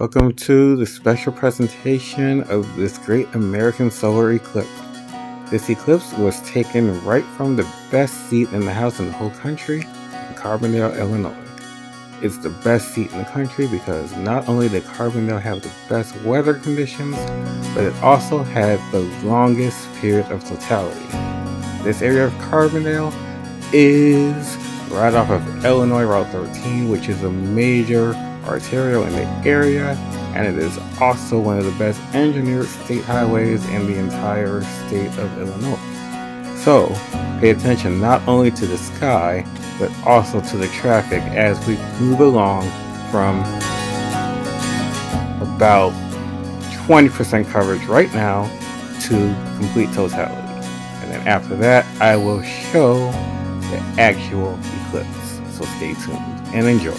Welcome to the special presentation of this great American solar eclipse. This eclipse was taken right from the best seat in the house in the whole country, in Carbondale, Illinois. It's the best seat in the country because not only did Carbondale have the best weather conditions, but it also had the longest period of totality. This area of Carbondale is right off of Illinois Route 13, which is a major arterial in the area, and it is also one of the best engineered state highways in the entire state of Illinois. So pay attention not only to the sky but also to the traffic as we move along from about 20% coverage right now to complete totality, and then after that I will show the actual eclipse, so stay tuned and enjoy.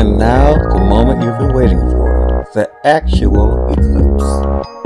And now, the moment you've been waiting for, the actual eclipse.